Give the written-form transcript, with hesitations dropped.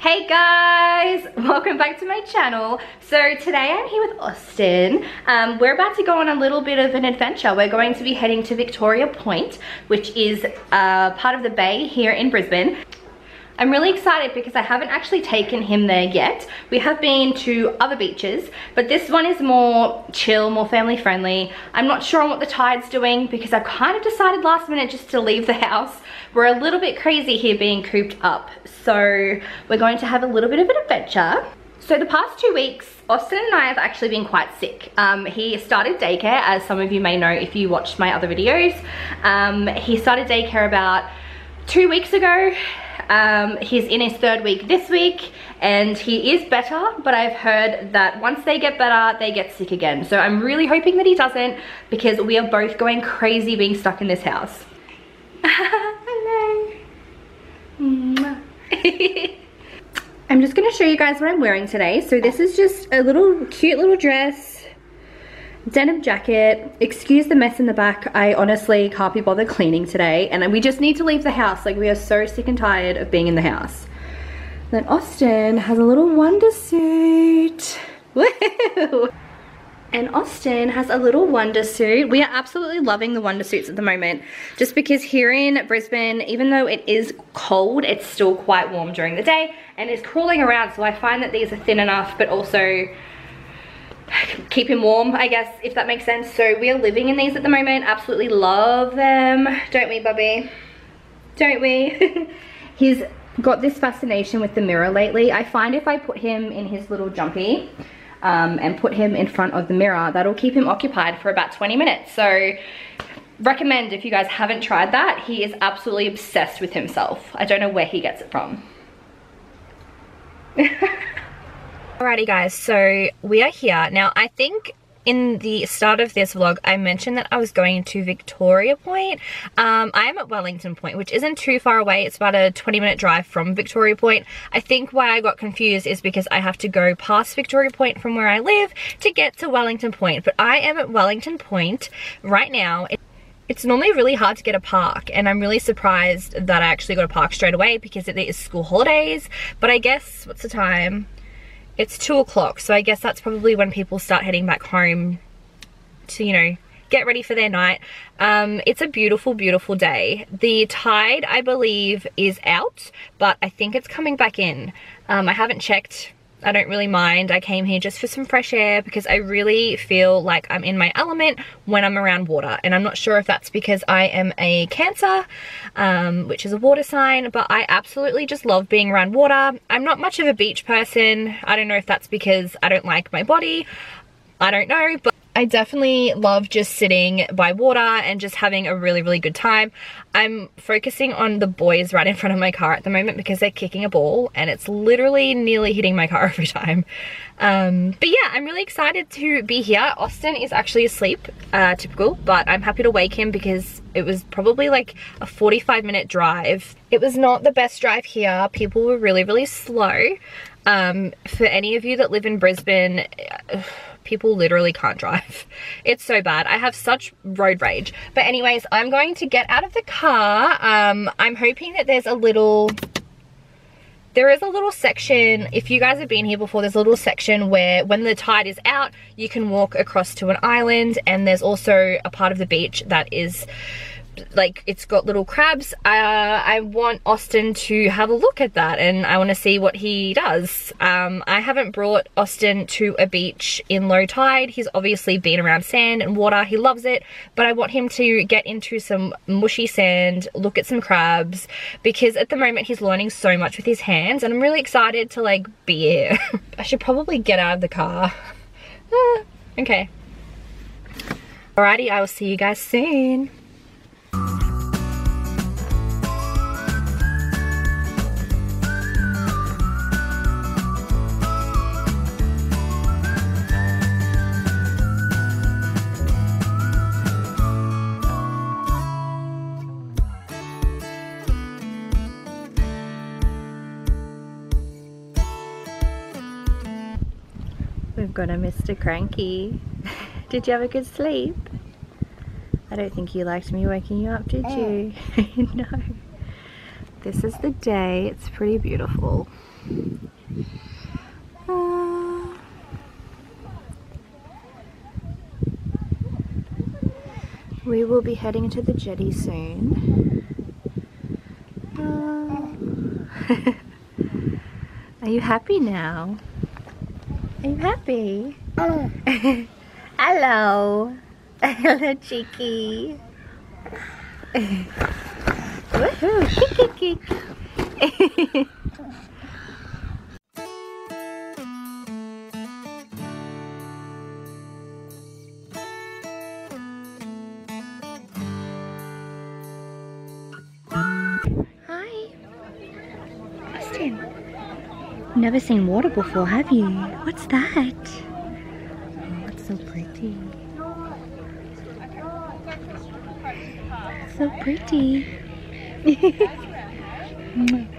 Hey guys, welcome back to my channel. So today I'm here with Austin. We're about to go on a little bit of an adventure. We're going to be heading to Victoria Point, which is part of the bay here in Brisbane. I'm really excited because I haven't actually taken him there yet. We have been to other beaches, but this one is more chill, more family friendly. I'm not sure on what the tide's doing because I've kind of decided last minute just to leave the house. We're a little bit crazy here being cooped up. So we're going to have a little bit of an adventure. So the past 2 weeks, Austin and I have actually been quite sick. He started daycare, as some of you may know if you watched my other videos. He started daycare about 2 weeks ago. He's in his third week this week and he is better, but I've heard that once they get better, they get sick again. So I'm really hoping that he doesn't, because we are both going crazy being stuck in this house. Hello. I'm just gonna show you guys what I'm wearing today. So this is just a little cute little dress, denim jacket. Excuse the mess in the back. I honestly can't be bothered cleaning today, and we just need to leave the house. Like, we are so sick and tired of being in the house. Then Austin has a little wonder suit. Woo! And Austin has a little wonder suit. We are absolutely loving the wonder suits at the moment, just because here in Brisbane, even though it is cold, it's still quite warm during the day and it's crawling around, so I find that these are thin enough but also keep him warm, I guess, if that makes sense. So we are living in these at the moment. Absolutely love them, don't we, Bubby? Don't we? He's got this fascination with the mirror lately. I find if I put him in his little jumpy and put him in front of the mirror, that'll keep him occupied for about 20 minutes. So recommend, if you guys haven't tried that. He is absolutely obsessed with himself. I don't know where he gets it from. Alrighty guys, so we are here. Now, I think in the start of this vlog, I mentioned that I was going to Victoria Point. I'm at Wellington Point, which isn't too far away. It's about a 20-minute drive from Victoria Point. I think why I got confused is because I have to go past Victoria Point from where I live to get to Wellington Point. But I am at Wellington Point right now. It's normally really hard to get a park, and I'm really surprised that I actually got a park straight away because it is school holidays. But I guess, what's the time? It's 2 o'clock, so I guess that's probably when people start heading back home to, you know, get ready for their night. It's a beautiful, beautiful day. The tide, I believe, is out, but I think it's coming back in. I haven't checked. I don't really mind. I came here just for some fresh air because I really feel like I'm in my element when I'm around water, and I'm not sure if that's because I am a Cancer, which is a water sign, but I absolutely just love being around water. I'm not much of a beach person. I don't know if that's because I don't like my body. I don't know, but I definitely love just sitting by water and just having a really, really good time. I'm focusing on the boys right in front of my car at the moment because they're kicking a ball and it's literally nearly hitting my car every time. But yeah, I'm really excited to be here. Austin is actually asleep, typical, but I'm happy to wake him because it was probably like a 45-minute drive. It was not the best drive here. People were really, really slow. For any of you that live in Brisbane, people literally can't drive. It's so bad. I have such road rage. But anyways, I'm going to get out of the car. I'm hoping that there's a little... There is a little section, if you guys have been here before, there's a little section where when the tide is out, you can walk across to an island, and there's also a part of the beach that is... like, it's got little crabs. I want Austin to have a look at that, and I want to see what he does. I haven't brought Austin to a beach in low tide. He's obviously been around sand and water. He loves it, but I want him to get into some mushy sand, look at some crabs, because at the moment he's learning so much with his hands, and I'm really excited to, like, be here. I should probably get out of the car. Okay. Alrighty, I will see you guys soon. We've got a Mr. Cranky. Did you have a good sleep? I don't think you liked me waking you up, did you? No. This is the day. It's pretty beautiful. We will be heading to the jetty soon. Are you happy now? Are you happy? Oh. Hello. Hello, cheeky. Woohoo! Kick, kick, kick. Never seen water before, have you? What's that? Oh, it's so pretty. So pretty.